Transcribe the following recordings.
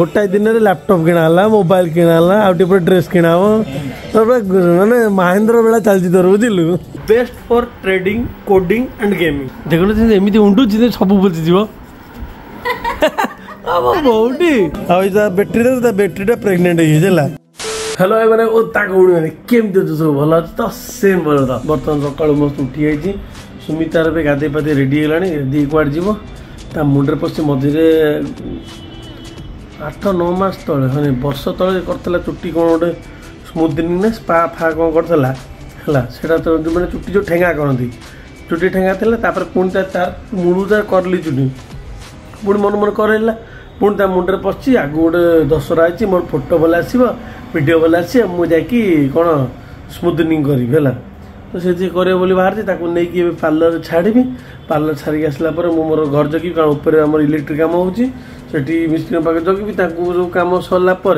गोटाए दिन लैपटॉप किणाला मोबाइल किणाला आउटे ड्रेस किणाव माने महेंद्र बेला चलती तोर बुझिलु best for trading coding and gaming देखो से एमिति उंडु जे सब बुझि दिबो अब बहुटी आ जा बैटरी दा प्रेग्नेंट होई जेला हेलो एवरीवन ओ तागुडी माने केम दे सब भल अछि त सेम भल त बर्तन सकाळ मस्त उठी आइ छी सुमितार बे गादे पादे रेडी हेलानी रेडी क्वाड जीवो ता मुंडर पछे मधिरे 8-9 मास तले हने वर्ष तले करतला चुट्टी कोन गोटे स्मूथनिंग ने स्पा फा कोन करतला हला सेटा तो माने चुट्टी जो ठेंगा करंती चुट्टी ठेंगा थले तापर पुण तार मुळु तार करली चुट्टी पुण मन करला पुण ता मुंडर पछी आगु गोटे दसरा आछि मोर फोटो भला आसीबो वीडियो भला आसी मु जाकी कोन स्मूथनिंग करिवे हला तो से करे बोली बाहर ताको नहीं कि पार्लर छाड़बी पार्लर छाड़ी आसला मु मोर घर जगी कारण ऊपर हमर इलेक्ट्रिक काम होउची सेठी मिस्त्री पाके जगी ताको जो काम सरला पर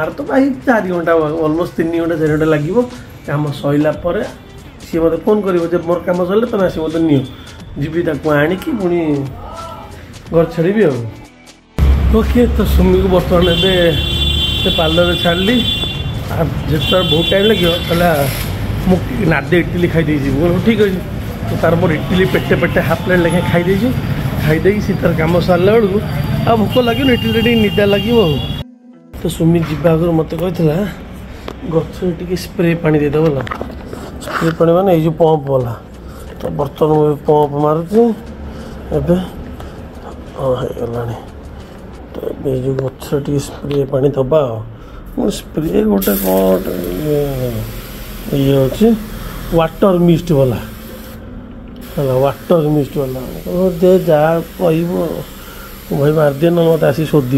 आर तो भाई 4 घंटा ऑलमोस्ट 3 घंटा 4 घंटा लागिवो काम सरला पर सी मते फोन करिवो जे मोर काम सरले त आसी मते नियो जीबी ताको आणी कि पुनी घर छाड़बी हो ओके तो सुमी को बर्तन एबे से पार्लर छाड़ली आ जेतर बहुत टाइम लागियो तला मुझे नादे इडली खाई बोलो ठीक अच्छे तो तार मोर इडली पेटे पेटे हाफ प्लेट लेखे खाई सी तार कम सारा बेलू आ भोक लगे इडली निदा लगे तो सुमित जी आगे मत कही गए स्प्रे पा देद बोला स्प्रे पा मैंने ये पंप वाला तो बर्तन मुझे पंप मारुची एवं हाँ ये गए स्प्रे पा दबा स्प्रे गोटे कौन ये होची वाटर मिस्ट वाला दे जा कहो भाई मारदे ना मत आसी शोध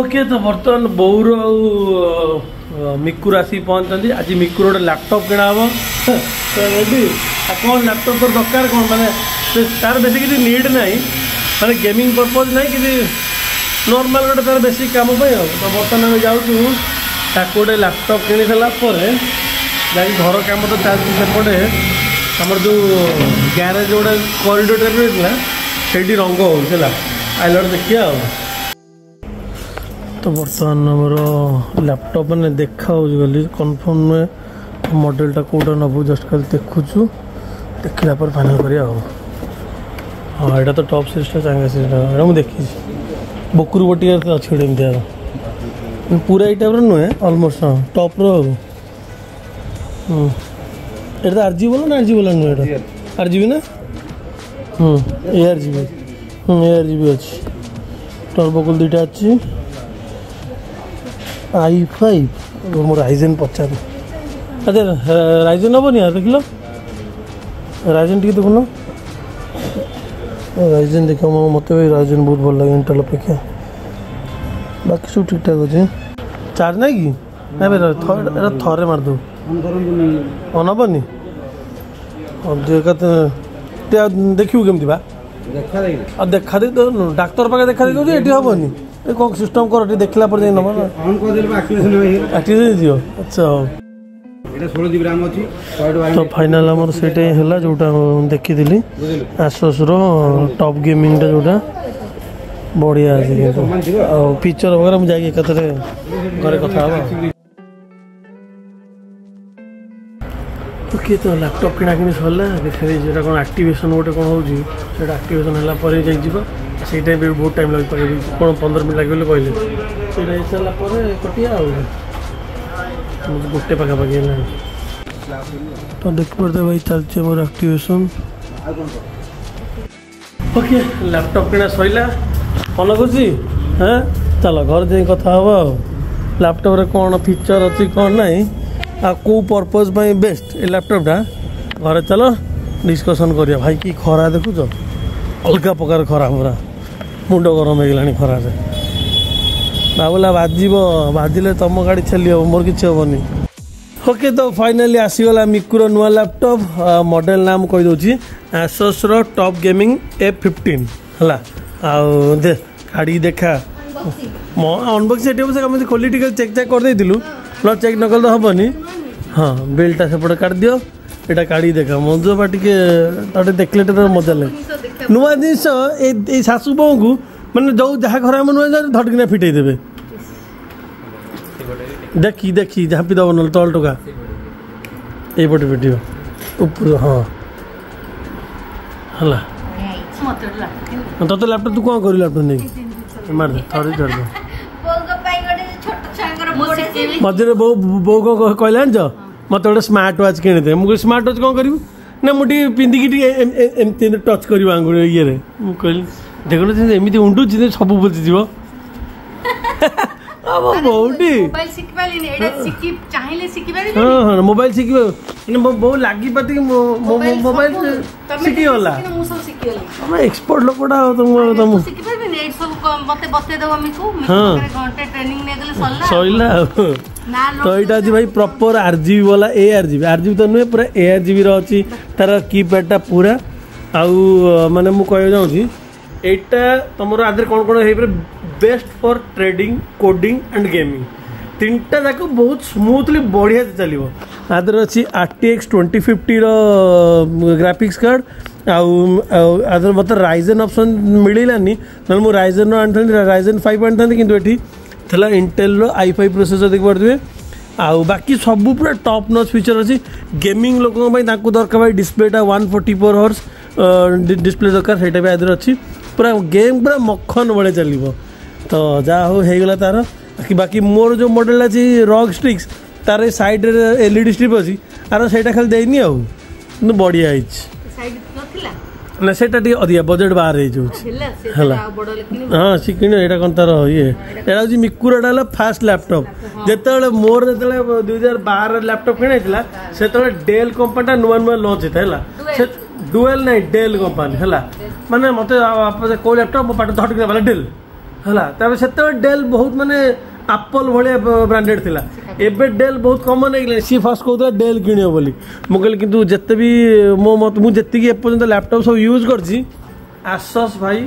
ओके तो बर्तमान बोर मिकुर आसी पहुँचती आज मिकुर गोटे लैपटॉप किणा हम कौन लैपटॉप तो दरकार कौन मैंने तार बेस किसी निड ना मैंने गेमिंग पर्पज ना कि नॉर्मल गोटे तार बेसिक काम तो बर्तमान आम जाऊँ गोटे लैपटॉप किनी सारापर जा घर कम तो चलती सेपटे आम जो ग्यारेज गोटे कॉरिडोर टाइप रंग होगा आइल देखिए तो बर्तमान मोर लैपटॉप मैंने देखा गली कन्फर्म नुहे मडेलटा कौटा नबू जस्ट खाली देखुचु देखला फाइनाल कर हाँ यहाँ तो टॉप सीरीजटा चांगा सीरीजटा मुझे देखी बोकरू बटी अच्छे गोटे एमती पूरा ये टाइप नुहे अलमोस्ट हाँ टप रहा आरजी बोला ना आरजी बोला नुहे आरजी ना एआरजी अच्छी टर्बोकुल दुटा अच्छी i5 मोर राइजन पचार अच्छा राइजन हेनी यार देख लो राइजन टी देखुन राइजन देख मत राइजन बहुत भल लगे इंटरल अपेक्षा बाकी सब ठीक ठाक अच्छे चार्ज ना कि थे मारदेव अन हेनी देखू कमी देखा दे डाक्तर पाखे देखा दे ये हेनी कौन सिस्टम कर देखला दियो अच्छा तो फाइनाल आमर से जोटा देखीदी आसोसर टॉप गेमिंग जोटा बढ़िया पिक्चर वगैरह मुझे एक घरे कथा तो किए तो लैपटॉप किणा कि सरला फिर जो कौन एक्टिवेशन गोटे कौन होता एक्टिवेशन है से टाइम भी बहुत टाइम लगे कौन 15 मिनट लगे कहले से सरला कटिया गोटे पखापाखि तो देखते भाई चलते मोर एक्टिवेशन ओके लैपटॉप किणा सरला मन खुशी हाँ चल घर जाए कथा हाँ लैपटॉप कौन फीचर अच्छी कौन ना आ कौ पर्पज पर बेस्ट ये लैपटॉपटा घर चल डिस्कसन कर भाई कि खरा देखुच अलग प्रकार खरा पूरा मुंड गरम हो खराब बाबूला बाजिब बाजिले तुम गाड़ी छेली हम मोर किसी हेनी ओके तो फाइनाली आसीगला मिकुर नुआ लैपटॉप मॉडल नाम कहीदे एसोस टॉप गेमिंग A15 है आउ दे गाड़ी देखा अनबक्सिंग खोली चेक चेक कर देलु न चेक न कल तो हेनी हाँ बेल्टा सेपटे काट दियो ये गाड़ी देखा मजा टे देखले मजा लगे नुआ जिनस शाशु बो को मैंने जो जहाँ घर आम नुआ धटकिना फिटे देवे देखी देखी झाँपी दब ना तल टोका यपटे फिट उपर हाँ है तोते लैपटॉप तू कौन कर लैपटॉप नहीं मार दे थोड़ी चढ़ दे मझे बो बो कौन कहला जो मत गोटे स्मार्ट वाच किदे मुझे स्मार्ट वाच कौन करूँ ना मुझे पिंधिकी टच कर आंगुल ये कहली देखो एम उंडू सब बुझीज मोबाइल शिख बहुत लगी पाती मोबाइल शिखीगला एक्सपर्ट लोकटा सरला तो ये आज भाई प्रॉपर आरजीबी वाला एआरजीबी तो नुहे पूरा एआरजीबी रही तार कीपैड टा पूरा आउ माने मु कह जाऊँ एटा तुम आज कौन कौन है best for trading coding and gaming तीन टा जाक बहुत स्मूथली बढ़िया चलो आदर अच्छी RTX 2050 ग्राफिक्स कार्ड आदर मत राइजन ऑप्शन मिलानी ना मुझे राइजन आनी राइजन 5 आनी कि इंटेल i5 प्रोसेसर देख पारे आउ बाकी सब पूरा टॉप नॉच फीचर अच्छी गेमिंग लोक दरकार डिस्प्लेटा 144Hz डिस्प्ले दरकार से आदर अच्छी पूरा गेम पूरा मखन भाई चलो तो जहा होगा तार बाकी मोर जो मॉडल अच्छी रॉक स्ट्रिक्स तार साइड एलईडी स्ट्रिप अच्छी आर से खाली देनी आउ कि बढ़िया ना से अधिका बजेट बाहर हाँ सी कि कौन तार ये यहाँ हूँ मिकुराटा है फास्ट लैपटॉप जो मोर जो 2012 लैपटॉप किणा से डेल कंपनीटा नुआ नुआ लॉन्च होता है डुएल ना डेल कंपनी है मैंने मतलब कौ लैपटॉप मो पाट धटक वाला डेल है से डेल बहुत मानने एप्पल भाई ब्रांडेड थिला एबे डेल बहुत कमन हो सी फास्ट कहता डेल किण बोली मुझे कितु जिते भी मो मत मुझे एपर्त लैपटॉप सब यूज कर आसस भाई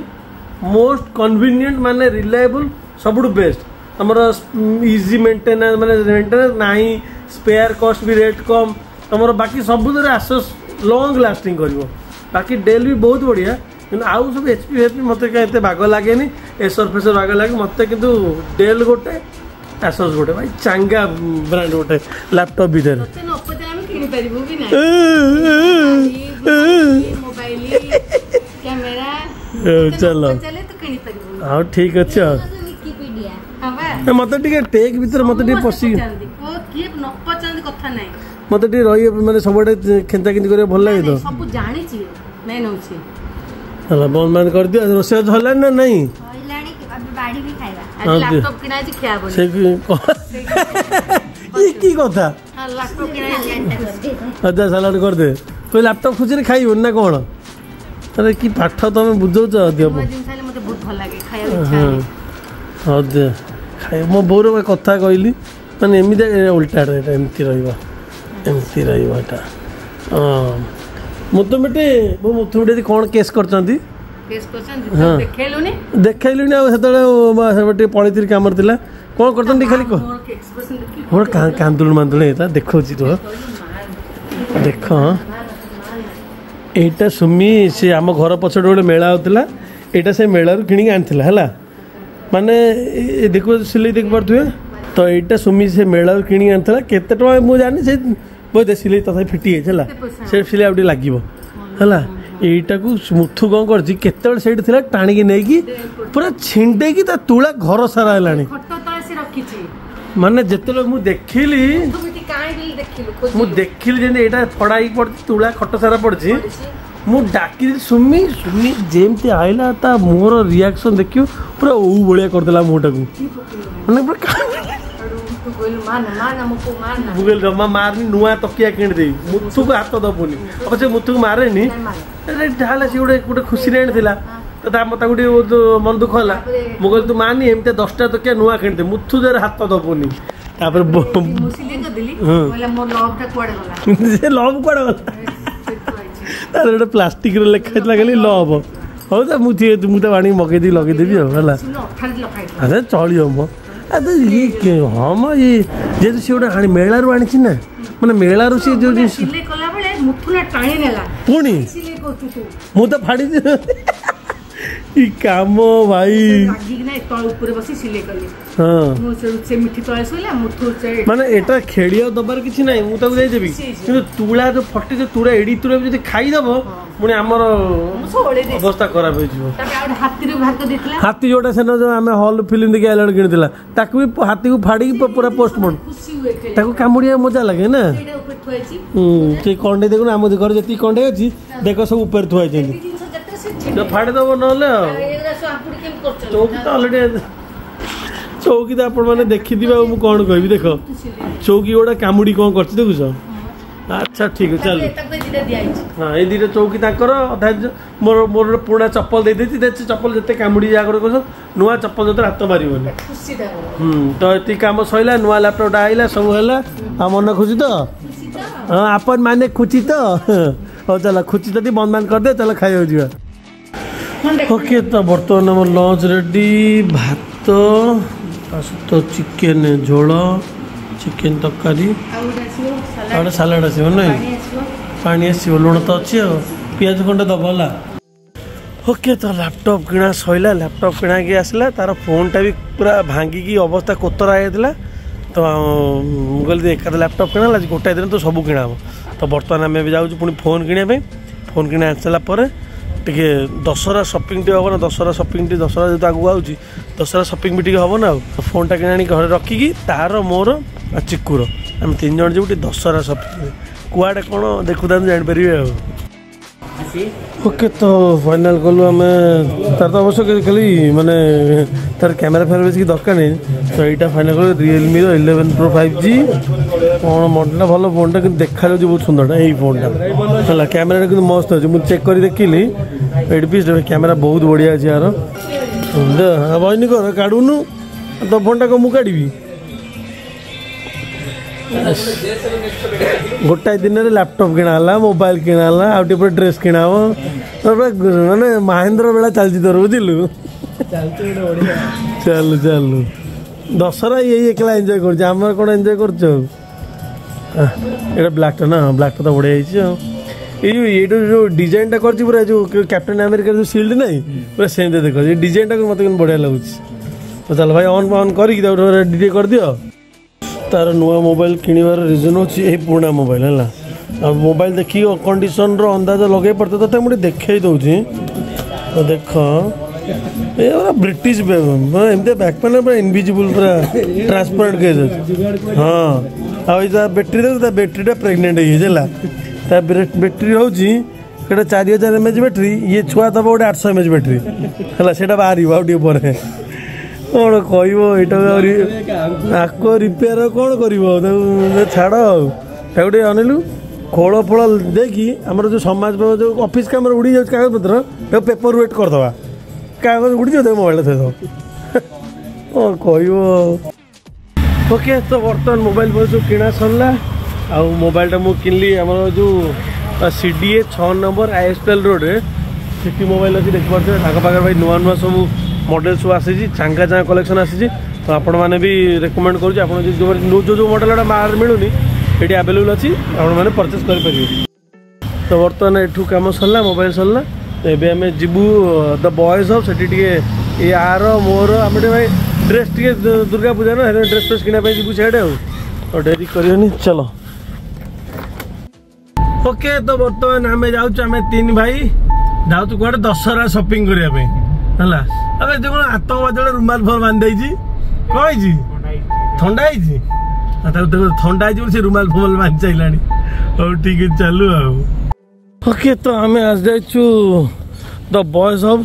मोस्ट कन्वीनिएंट माने रिलायबल सब बेस्ट तुम इजी मेंटेनेंस माने मेंटेनेंस ना स्पेयर कॉस्ट भी रेट कम तुम बाकी सबुदे आसस लॉन्ग लास्टिंग कर बाकी डेल भी बहुत बढ़िया आउ सब एचपी फेचपी मत क्या बाग लगे एसर फेसर बाग लगे मत कि डेल गोटे एसस गोटे भाई चांगा ब्रांड गोटे लैपटॉप भर चलो हाँ ठीक अच्छे मत टेक भर मत पशी मत रही मैंने सब खेता खेती कर भल लगे तो हला बोल मन कर दिया रोसे हला ना नहीं हलाणी अब बाड़ी भी खाइबा आज लैपटॉप किना जे खिया बोल से की की कथा हां लैपटॉप किना जे अच्छा सलाड कर दे कोई लैपटॉप खुजरे खाइबो ना कोन अरे की पाठ तमे बुझो छ अध्यप दिन साले मते बहुत भल लागे खाया इच्छा हां दे खाइ मो बोरो कथा कहली माने एमिदे उल्टा रे एमती रहइबाटा हां मुत बेटे मो मुत बेटे कौन केस करचंती देखैलुनी देखैलुनी आ सेते पळीतिर कामर दिला कोन करचंती खाली को मोर कांदुल मांदुल एता देखौची तो देखो एटा सुमी से हम घर पछड गोले मेला होतला एटा से मेला रु किणी आनथिला हला माने देखो सिलई देख परथुए तो एटा सुमी से मेला रु किणी आनथिला केते टमा मु जानि से बहुत सिलई तथा फिटी है से सिलई आगे लगे है यहीटा को मुथु कौन कर टाणी नहीं पूरा छिंडे की तुला घर सारा है मानने जो मुझे देखिली मुझे थड़ा पड़ी तुला खट सारा पड़ी मुझे डाक सुमी सुमी जेमती आईला ता मोर रिएक्शन देख पूरा ओ भाया करदेला मुटा को मैंने गूगल जमा मारनी नुआ तकिया किणीदेवी मुथु को हाथ दबुनि पचे मुथु को मारे ढाला सी गोटे गोटे खुशी आनीला गोटे मन दुख है मुझे तू मानी एम 10टा तकिया नुआ किणीदे मुथु जर हाथ दबुनि लव कौड़ा गोटे प्लास्टिक लिखाई खाली लव हाँ तो मुझे आनी मगेदी लगेदेवी है चलो मो अरे ये हाँ माँ ये जेतु सी गोटे हाँ मेलू आनी ना मैंने मेलू सी जो मुथुला टाणी नेला पुणी हाथी जोटा हॉल फिल्म देखिए हाथी को फाड़ी पूरा पोस्टमार्टम कामुड़िया मजा लगे ना कंडे देखो आम घर जी कंडे अच्छी देख सब उपर थुआई फाड़ी दब न चौकी तो आपने देखीदी कौन कह देख चौकी गोटा कामुड़ी कौन कर देखुस अच्छा ठीक है चल हाँ ये दीटा चौकी अधा मोर मोर पुणा चप्पल दे चप्पल जिते कामुड़ी जागर कर नुआ चप्पल जो हाथ मार तो ये कम सरला नुआ लैपटॉप आईला सब है मन खुशी तो हाँ आपन माने खुशी तो हाँ चल खुशी तो बंद बांध करदे चल खाइबा जीवा ओके तो बर्तमान आम लंच रेडी भात तो चिकेन झोल चिकेन तरकारी और सालाड आस पानी आसो लुण तो अच्छे पियाज खंडे दब है ओके तो लैपटॉप किणा सरला लैपटॉप किणा कि आसला तार फोनटा भी पूरा भांगिकी अवस्था कोतरा होता तो मुझे एकाद लैपटॉप किणाला गोटाए दिन तो सब किणा हम तो बर्तमान आम जाऊँ पुणी फोन किणा आनी सारापर टे दशहरा शपिंग टे हम ना दशहरा शपिंग दशहरा जो आगे आऊँ दशहरा शपिंग भी टे हम ना फोनटा कि घर रखिकी तार मोर आ चिकुर आम तीन जन जी दशहरा शपिंग कड़े कौन देखुता जापर ओके तो फाइनाल गलु आम तार तो अवश्य खाली मानने तार कैमेरा फैमेरा बेसिक दरकार नहीं तो यहाँ फाइनाल गलु रियलमी 11 Pro 5G कौन मॉडल भल फोनटा कि देखा जाऊँगी बहुत सुंदरटा यही फोनटा है कैमेरा कि मस्त अच्छे मुझे चेक कर देखिली एडपीस कैमेरा बहुत बढ़िया अच्छे यार बहनी कर काड़ून तो फोनटा कौन मुझे काड़ी गोटाए दिन लैपटॉप किणाला मोबाइल किणाला आउटे पर ड्रेस किणा मैंने महेंद्र बेला चलती तोर बुझलु चल चल दशहरा ये एकला एंजॉय कर कौन एंजॉय कर ब्लैकटा ना ब्लैकटा तो बढ़िया ये जो डिजाइनटा कर जो कैप्टेन अमेरिका जो सील्ड ना पूरा सेमती देख ये डिजाइनटा मत बढ़िया लगुच तो चल भाई ऑन ऑन कर डीजे कर दियो तार नुआ मोबाइल किणवार रिजन हो पुराना मोबाइल है मोबाइल देखी कंडीशन रो अंदाजा लगे पड़ता तो मुझे देखे दूसरी तो देख ये ब्रिटिश एमती बैकपैन पूरा इनविजिबल पूरा ट्रांसपेरेंट केस हाँ आ बैटेरी देखो बैटेरीटा प्रेगनेंट होता बैटेरी हूँ गोटे 4000 mAh बैटेरी ये छुआ दब गोटे 800 mAh बैटेरी है से बाहर आए कौन कहको रिपेयर कौन कर छाड़ गोटे अनिलु खोल फोल देखी आमर जो समाज जो ऑफिस काम उड़ी जाऊँ कागज पत्र पेपर वेट करदे कागज उड़ी जाऊ मोबाइल थे कौन कह ओके तो बर्तमान मोबाइल पर जो किणा सरला आ मोबाइलटा मुझे आम जो CDA 6 number ISL road city mobile अच्छी देख पारे पाखे भाई नुआ नुआ सब मॉडल सब आसी चांगा चांगा कलेक्शन आसी तो आपण मैंने भी रेकमेंड करो मॉडल बाहर मिलूनी ये आवेलेबल अच्छी आपने परचेज करें तो बर्तमान एठू कम सरला मोबाइल सरला एवं आम जीवु द बॉयज हब से यार मोर आम भाई ड्रेस टे दुर्गा पूजा ना ड्रेस फ्रेस किनाई जीवु सैडे तो डेरी करनी चलो ओके तो बर्तमान आम जाऊँ 3 भाई जाऊँ कौटे दशहरा शॉपिंग करने है अबे देखो आतंकवाद रुमाल फल बांधे कहीं थंडा थंडा से रुमाल फुमाल बांध सारा हो ठीक है चलू ओके तो आम आज जाइचु द बॉयज हब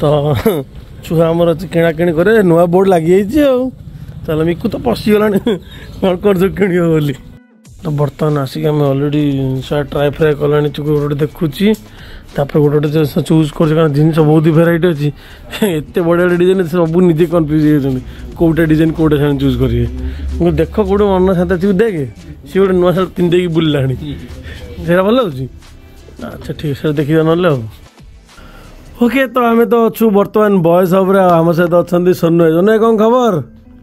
तो छुआ आमर किणा किणी करे नुआ बोर्ड लगी चल मिकु तो पशिगला कौन कर बोली तो बर्तमान आसिक आम अलरेडी सारा ट्राए फ्राए कला गोटे देखुची तापर गोटे गोटे चूज कर जिनस बहुत ही भेराइट अच्छी एत बड़ा डिजाइन सब निजे कन्फ्यूज हो कौटा डिजाइन कौटा साड़ी चूज करेंगे देख कौटे मन साथ देख सी गोटे नुआ साड़ी पिंधे बुला से भल लगे अच्छा ठीक है देखा ना ओके तो आम तो अच्छु बर्तमान बॉयज हब आम सहित अच्छा सोनू सोनू कौन खबर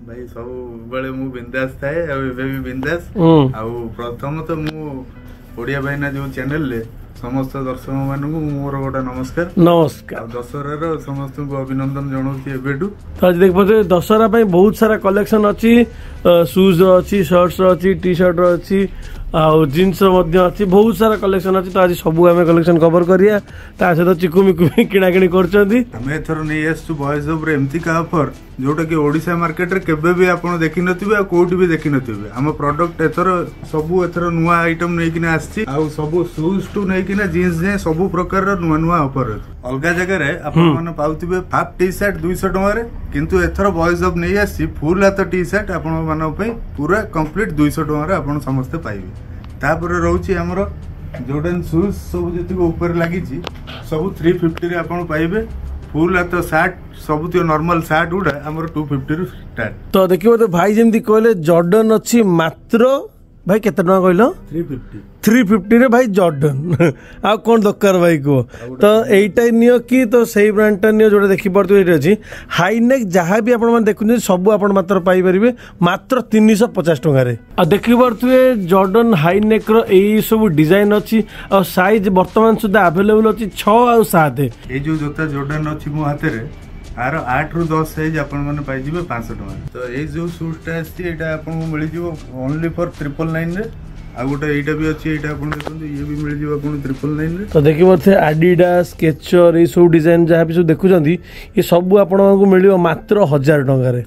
भाई सब बड़े मु बिंदास थाए अब एबे भी बिंदास आ प्रथम तो मु ओडिया भाईना जो चैनल ले समस्त दर्शक मान मोर गोटे नमस्कार नमस्कार दशहरा समस्त को अभिनंदन जनाऊँ। देखते दशहरा बहुत सारा कलेक्शन अच्छी सुज अच्छी शर्ट्स अच्छी टी शर्ट अच्छी आउ जिनस अच्छी बहुत सारा कलेक्शन अच्छी। तो आज सब आम कलेक्शन कवर करिया सहित चिकु मिकु भी किणाकिणी करें बॉयज हब एमती का ऑफर जोटा कि ओडिशा मार्केट रे केबे भी आपन देखि नथिबे आ कोठी भी देखि नथिबे। हम प्रोडक्ट एथर सबु एथर नुवा आइटम नै किने आछि आ सबु शूज टू नै किने जींस जे सबु प्रकार रो नुवा नुवा ऑफर अलगा जगह रे आपन मन पाउतिबे हाफ टी-शर्ट 200 टका रे किंतु एथर बॉयज हब नै आछि फुल हाथ टी-शर्ट आपन मन पे पूरा कंप्लीट 200 टका रे आपन समस्त पाइबे। तापर रहउछि हमरो जोर्डन शूज सब जति ऊपर लागि छि सब 350 रे आपन पाइबे फुल हाथ सार्ट सब नॉर्मल सार्ट गुड़ा 250 रु स्टार्ट। तो देखियो तो भाई जमी कहले जॉर्डन अच्छी मात्र भाई केते टका कहलो 350 रे भाई जॉर्डन आ कोन दरकार भाई को तो एटा नियो कि तो सेही ब्रांड टा नियो जोडे देखि परतो एटा अछि हाई नेक जहा भी आपण मन देखु सब आपण मात्र पाई परिबे मात्र 350 टका रे आ देखि परतुए जॉर्डन हाई नेक रो एई सब डिजाइन अछि आ साइज वर्तमान सुद्धा अवेलेबल अछि 6 आ 7 ए जो जोता जॉर्डन अछि मो हाथे रे आरो 8 रु 10 साइज आपण माने पाई जिवे 500 टका। तो ए जो शूज टा अछि एटा आपण मिल जिवो ओनली फॉर 999 रे आ गोटे एटा भी अछि एटा आपण देखु ये भी मिल जिवो आपण 999 रे। तो देखि बथे एडिडास स्केचर ए सब डिजाइन जहा भी सब देखु जंदी ये सब आपण को मिलियो मात्र 1000 टका रे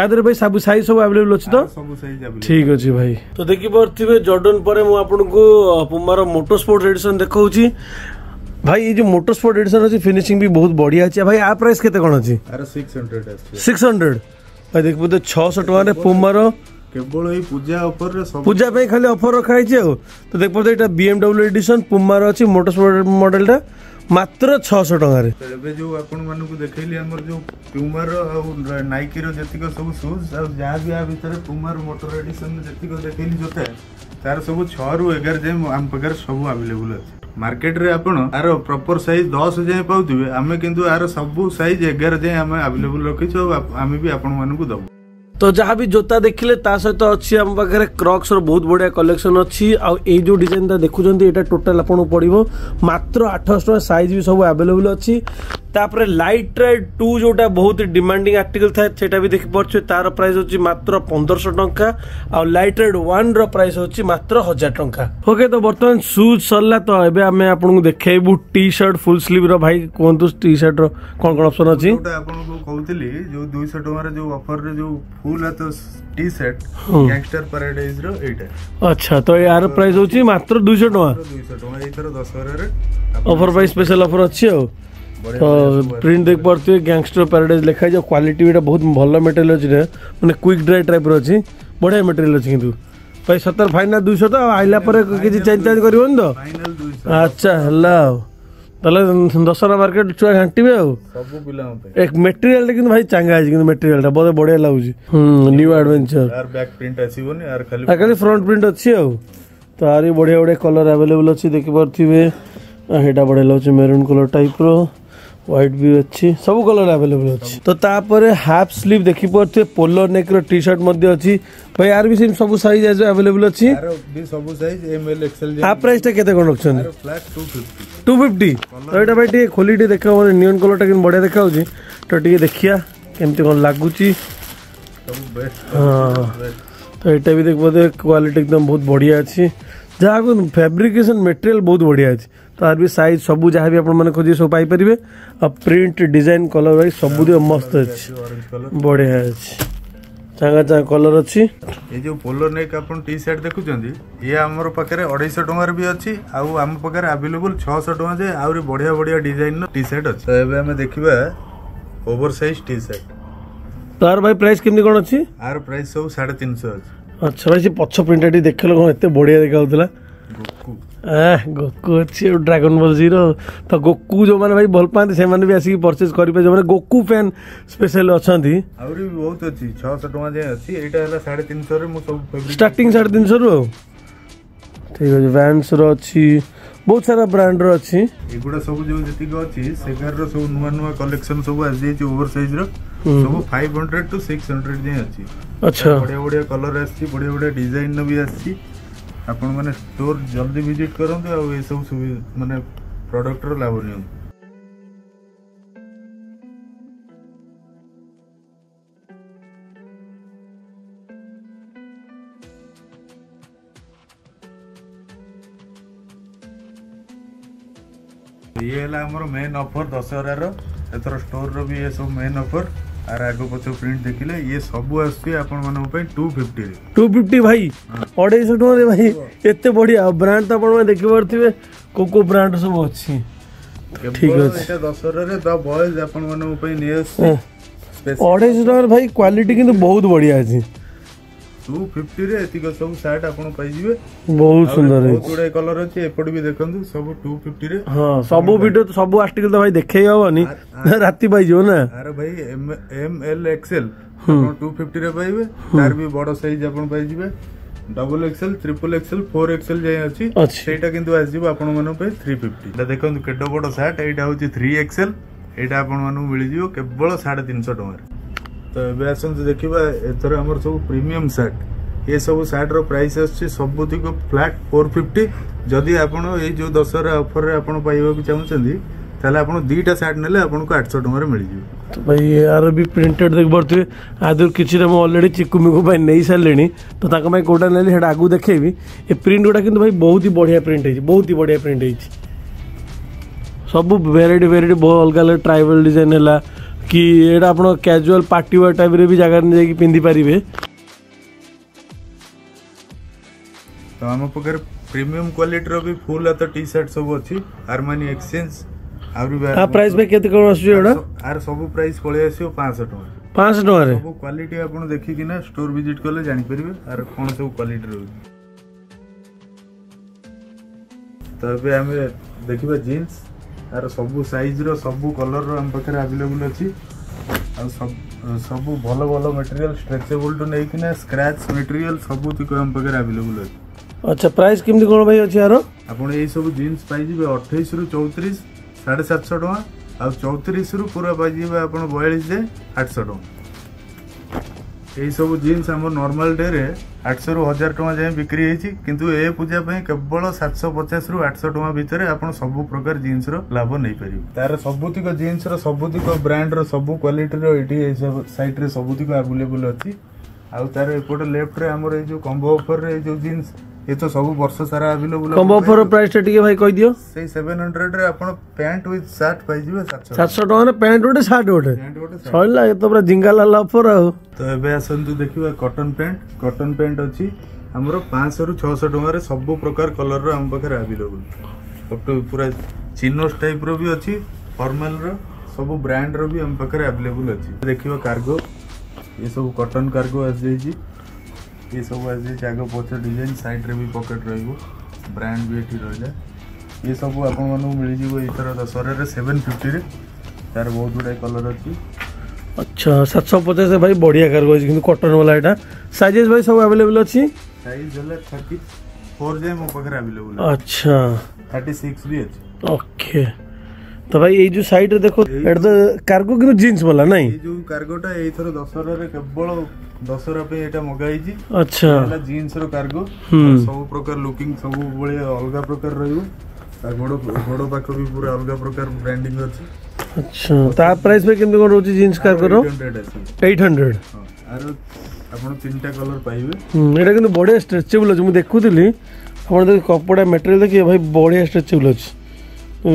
यादरे भाई सब साइज सब अवेलेबल अछि। तो सब साइज अवेलेबल ठीक अछि भाई। तो देखि परथिबे जॉर्डन परे मु आपण को पुमार मोटर स्पोर्ट्स एडिशन देखौ छी भाई ये जो मोटर स्पोर्ट एडिशन अच्छी फिनिशिंग भी बहुत बढ़िया अच्छी भाई आ प्राइस केते कोन अछि अरे 600 भाई देखबो तो 600 टका रे पुमार केवल ए पूजा ऑफर रे सब पूजा पे खाली ऑफर रखाइ छै। तो देखबो तो एटा BMW एडिशन पुमार अछि मोटर स्पोर्ट मॉडल टा मात्र 600 टका रे। एबे जो आपण मानु को देखैली हमर जो पुमार और नाइकी रो जति को सब शूज आ जहां भी आ भीतर पुमार मोटर एडिशन जति को देखैली जोते तार सब 6 रु 11 जे हम पकर सब अवेलेबल अछि मार्केट रे आपण आरो प्रॉपर साइज 10 जे पाउथिबे आमे किंतु आरो सब साइज 11 जे आमे अवेलेबल रखिछो आमे भी आपण मानन को दब। तो जहाँ भी जोता देखिले ता सहित अच्छी आम पाखे क्रक्स रो बहुत बढ़िया कलेक्शन अच्छी आउ ए जो डिजाइन ता देखु जंती एटा टोटल आपण पड़िबो मात्र 800 टका साइज भी सब अवेलेबल अच्छी। तापर लाइट रेड 2 जोटा बहुत डिमांडिंग आर्टिकल था सेटा भी देखि परछो तार प्राइस होची मात्र 1500 टका आ लाइट रेड 1 रो प्राइस होची मात्र 1000 टका। ओके तो वर्तमान शूज सरला तो एबे हमें आपन को देखाइबु टी-शर्ट फुल स्लीव रो भाई कोनतु टी-शर्ट रो कोन कोन ऑप्शन अछि जोटा आपन को कहउतली जो 200 टका रे जो ऑफर रे जो फुल है तो टी-शर्ट गैंगस्टर पैराडाइज रो एटा अच्छा तो यार प्राइस होची मात्र 200 टका एथरो 10,000 रे ऑफर भाई स्पेशल ऑफर अछि आ तो प्रिंट देख पारे गैंगस्टर पैराडाइज लिखा है क्वालिटी भी बहुत भल मेटेरियल अच्छी मैंने क्विक ड्राई टाइप अच्छी बढ़िया मेटेरियल अच्छी कि भाई सतर फाइनाल 200 तो आइला पर किसी चेंज चांज करनी तो अच्छा है दशहरा मार्केट छुआ घाटी एक मेटेरियल भाई चांगा है मेटेरियल बहुत बढ़िया लगुच न्यू एडवेंचर खाली फ्रंट प्रिंट अच्छी तो आर बढ़िया बढ़िया कलर अवेलेबल अच्छी देखिपे हेटा बढ़िया लगुच मेरून कलर टाइप रो व्हाइट भी अच्छी सब कलर अवेलेबल अच्छी। तो तापर हाफ स्लीव देखि परते पोलो नेक रो टी-शर्ट मध्य अच्छी भाई यार भी सेम सब साइज एज अवेलेबल अच्छी यार भी सब साइज एम एल एक्सेल जे आ प्राइस ता केते कोन रखछन यार फ्लैट 250 तो एटा भाई टी खोली टी देखा मोर नियॉन कलर टा किन बढ़िया देखाउ छी तो टी देखिया केमते कोन लागु छी सब बेस्ट हां तो एटा भी देखबो तो क्वालिटी एकदम बहुत बढ़िया अच्छी जहाँ को फैब्रिकेशन मटेरियल बहुत बढ़िया अच्छी। तो आर भी साइज सब जहाँ भी आपने खोजे सब पाई परिवे और प्रिंट डिजाइन कलर वाइज सब मस्त अच्छी बढ़िया अच्छी चांगा चांगा कलर अच्छी ये जो पोलो नेक अपन टी-शर्ट देखु जंदी ये हमर पकरे 250 टका भी अच्छी आउ हम पकरे अवेलेबल 600 टका जे आउरी बढ़िया बढ़िया डिजाइन नो टी-शर्ट अच्छी। तो एबे हम देखिबा ओवरसाइज टी-शर्ट तार भाई प्राइस केमनी कोन अच्छी आर प्राइस सब 350 अच्छी अच्छा भाई पछ प्रिंटा टी देख कौन बढ़िया देखा गोकू अच्छी ड्रैगन बॉल जीरो तो गोकू जो माने भाई भल पाते से माने भी आसी परचेस करि पे जो माने गोकू फैन स्पेशल अछंती और भी बहुत अच्छी 600 टका जे अछि एटा हला 350 रे मो सब फेवरेट स्टार्टिंग 350 रो ठीक है वैंस रो अछि बहुत सारा ब्रांड रो अछि एगुडा सब जो जति को अछि सेगार रो सब नुवा नुवा कलेक्शन सब आज जे ओवर साइज रो सब 500 टू 600 जे अछि अच्छा बढ़िया बढ़िया कलर आछि बढ़िया बढ़िया डिजाइन न भी आछि आपण मैंने स्टोर जल्दी विजिट करूँ आ सब मानने प्रोडक्टर लाभ नि ये हमर मेन ऑफर दशहरार एथर स्टोर रो भी ये सब मेन ऑफर आर आगो पछ प्रिंट देखिले ये सब आसी आपण मन पे 250 250 भाई 250 टका रे भाई एते बढ़िया ब्रांड त आपण देख परथिबे कोको ब्रांड सब अछि ठीक अछि एटा दशहरा रे द बॉयज आपण मन पे नेस 250 टका भाई क्वालिटी किंतु बहुत बढ़िया अछि 250 रे एतिको सब शर्ट आपण पाइ जिवे बहुत सुंदर रे बहुत बडे कलर अछि एपड भी देखंतु सब 250 रे हां सब वीडियो तो सब आर्टिकल तो भाई देखै होवनी राती पाइ जो ना अरे भाई एम एल एक्सेल आपण 250 रे पाइबे तार भी बडो साइज आपण पाइ जिवे double XL triple XL 4 XL जे अछि सेटा किंतु आज जिवे आपण मन पे 350 दा देखंतु केडो बडो शर्ट एटा होछि 3 एक्सेल एटा आपण मन मिलि जिवो केवल 350 टका तो ये आसतु देखा एथर आमर सब प्रीमियम शर्ट ये सब शर्ट रो प्राइस आसुति को फ्लैट 450 जदि आपन ये जो दशहरा ऑफर आपन पाइबा को चाहउछंदी तले आपन दीटा शर्ट नेले आपन को 800 टका रे मिल जिवो तो भाई यार भी प्रिंटेड देख बरथि आदर किछि रे म ऑलरेडी चिकुमी को भाई नै सालेनी तो ताका मैं कोडा नेले हेड आगु देखेबी ए प्रिंट ओडा किंतु भाई बहुत ही बढ़िया प्रिंट है बहुत ही बढ़िया प्रिंट है सब वेराइटी वेराइटी बहुत अलग ट्राइबल डिजाइन हैला कि एडा आपनो कैजुअल पार्टी वेयर टाइप रे भी जगह ने जाई पिंदी परिबे तो हम पकर प्रीमियम क्वालिटी रो भी फुल अत टी-शर्ट सब अछि आर्मानी एक्सचेंज आ प्राइस पे केते कोन आसी एडा आर सब प्राइस पळे आसी 500 टका 500 टका रे सब क्वालिटी आपनो देखि कि ना स्टोर विजिट करले जानि परिबे आर कोन सब क्वालिटी रो तबे हम देखिबा जींस आर सब साइज रो सब कलर रो हम पखरे अवेलेबल अछि आ सब भलो भलो मटेरियल स्ट्रेचेबल टू नै कि ना स्क्रैच मटेरियल सब ती को हम पखरे अवेलेबल अछि अच्छा प्राइस किमती कोन भाई अछि आरो आपण ए सब जींस पाइ जिवे 28 रु 34 750 टका आ 34 रु पूरा पाइ जिवे आपण 42 जे 800 टका ए सब जींस हमर नॉर्मल डे रे 800 रु 1000 टका जाय बिक्री हेछि किंतु ए पूजा पे केवल 750 रु 800 टका भीतर आपण सब प्रकार जींस रो लाभ नै परियो तार सबुति को जींस रो सबुति को ब्रांड रो सब क्वालिटी रो एटी ए सब साइट रे सबुति को अवेलेबल अछि आ तार एपोट लेफ्ट रे हमर ए जो कॉम्बो ऑफर रे जो जींस ए तो सब वर्ष सारा अवेलेबल कॉम्बो ऑफर प्राइस टिके भाई कहि दियो से 700 रे आपण पैंट विथ शर्ट पाइ जिवे 700 टका ने पैंट ओटे शर्ट ओटे सल्ला ए तो पूरा जिंगालाल ऑफर आ तो एबे आसंतु देखिबा कॉटन पैंट अछि हमरो 500 रु 600 टका रे सब प्रकार कलर रो हम पखरे अवेलेबल सबटो पूरा चिनोस टाइप रो भी अछि फॉर्मल रो सब ब्रांड रो भी हम पखरे अवेलेबल अछि देखिबा कार्गो ये सब कॉटन कार्गो आ जाई जी ये सब आ जाई जागो पोछो डिजाइन साइड रे भी पॉकेट रहइबो ब्रांड भी एठी रहले ये सब आपन मानु मिलि जीवो इथरा 1000 रे 750 रे तार बहुत बडा कलर अछि अच्छा 750 है भाई बढ़िया कार्गो है किंतु कॉटन वाला एटा साइजेस भाई सब अवेलेबल अछि साइज हले 34 जे मो पकरा अवेलेबल अच्छा 36 भी अछि ओके तो भाई ये जो साइड रे देखो एटा तो कार्गो किंतु जींस वाला नहीं ये जो कार्गोटा एथरो 10 रे केवल 10 रुपए एटा मगाई जी अच्छा वाला जींस रो कार्गो सब प्रकार लुकिंग सब बळे अलग प्रकार रहयो आ बडो बडो पाक भी पूरा अलग प्रकार ब्रांडिंग अछि अच्छा ता प्राइस पे किम कोन रोची जींस कार करो 800 आरो आपण तीनटा कलर पाइबे एटा किंतु बडे स्ट्रेचेबल अछि मु देखुतिली आपण देख कपड़ा मटेरियल देखिए भाई बडे स्ट्रेचेबल अछि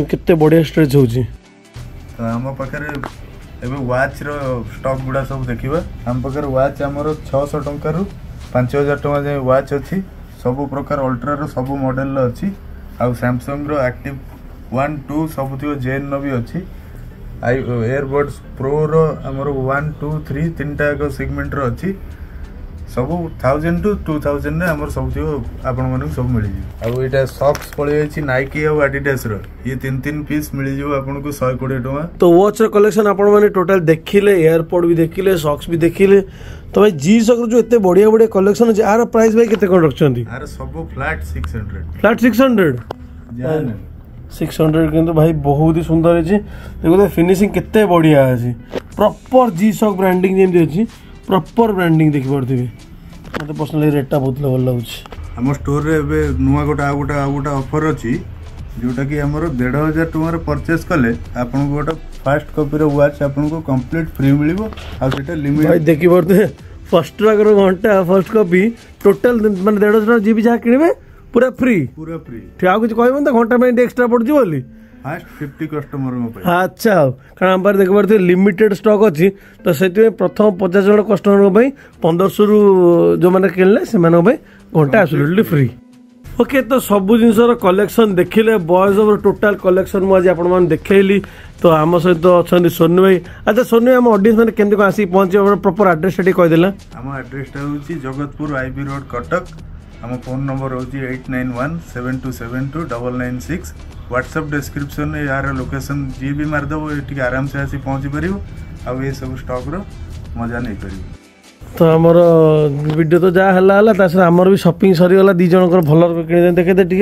कित्ते बडे स्ट्रेच होउची त हम पखरे एबे वॉच रो स्टॉक गुडा सब देखिबा हम पखरे वॉच हमरो 600 टका रु 5000 टका जे वॉच अछि सब प्रकार अल्ट्रा रो सब मॉडल रो अछि आ सैमसंग रो एक्टिव 1 2 सब थियो जेन नो भी अछि आई एयरबड्स प्रो रो हमर 1 2 3 तीनटा को सेगमेंट रो अछि सब 1000 टू 2000 ने हमर सब थियो आपण मन सब मिलि जे आ एटा सॉक्स पळे अछि नाइकी और एडिडास रो ये तीन तीन पीस मिलि जे आपण को 120 टका तो वॉच रो कलेक्शन आपण माने टोटल देखिले एयरपोर्ट भी देखिले सॉक्स भी देखिले तो भाई जी सकर जो एते बढ़िया बढ़िया कलेक्शन जे आरो प्राइस भाई केते कोन रखछंती आरो सब फ्लैट 600 फ्लैट 600 जान 600 किंतु भाई बहुत ही सुंदर है जी देखो तो फिनिशिंग कितने बढ़िया है जी प्रॉपर जी सॉक ब्रांडिंग जेम जे अछि प्रॉपर ब्रांडिंग देखि पड़थि मते पर्सनली रेटटा बहुत लेवल लागु छी। आम स्टोर रे नुआ गोटे आउ गोटे ऑफर अच्छी जोटा कि आमर 1500 टकर परचेज कले आपन को गोटे फास्ट कॉपी व्वाच आपन को कंप्लीट फ्री मिलिबो आ सेटा लिमिट भाई देखि परते फर्स्ट रागर घंटा फर्स्ट कॉपी टोटल माने 150 जीबी जा किनबे पूरा फ्री ठीक आ कुछ कहबो त घंटा में एक्स्ट्रा पड़ जि बोली फास्ट 50 कस्टमर में पे अच्छा कारण हम पर देखि परते लिमिटेड स्टॉक अछि त सेति प्रथम 50 जण कस्टमर में 1500 रु जो माने किनले से माने भाई घंटा एब्सोल्युटली फ्री ओके। तो सब जिनसर कलेक्शन देखिले बॉयज हब टोटाल कलेक्शन मुझे आपन देखली तो आम सहित अच्छा सोनू भाई। अच्छा सोनू भाई आम ऑडियंस मैंने केमती कौन आसिक पहुँचे प्रॉपर आड्रेस कहीदेला आम आड्रेस हूँ जगतपुर आईब रोड कटक आम फोन नंबर हूँ 8917272996 व्हाट्सएप डिस्क्रिप्शन यार लोकेशन जी भी मारिदेव ये आराम से आसी पहुँची पार आ सब स्टक्र मजा नहीं पार। तो आमर वीडियो तो जहाँ आमर भी शॉपिंग सरीगला दीज भल देखते टी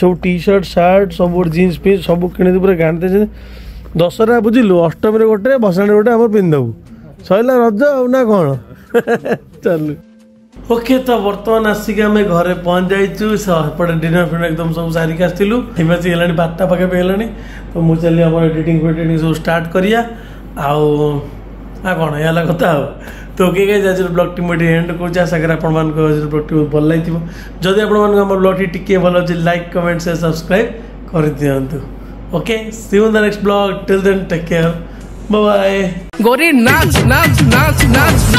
सब टी शर्ट सार्ट सब जीन्स पिन्स सब कि पूरा गाँधते दशहरा बुझिलु अष्टमी गोटे भसाणी गोटे आम पिंधेबू सरला रज ना कौन चलू ओके। तो बर्तमान आसिक आम घर पहुँच जापटे डिनर फिनर एकदम सब सारिक आसलु हिमासी है बारटा पाखापाखी तो मुझे चलिए आम एडिटिंग फेडिट सब स्टार्ट करा आउ हाँ कौन ये कथा हो। तो ओके गाइस आज ब्लॉग टी मुझे एंड कर आशा करें ब्लॉग टी बहुत भल लगी जदि आप ब्लॉग टी भल लगे लाइक कमेंट से सब्सक्राइब कर दिखाँ okay see you in the next blog till then take care bye bye.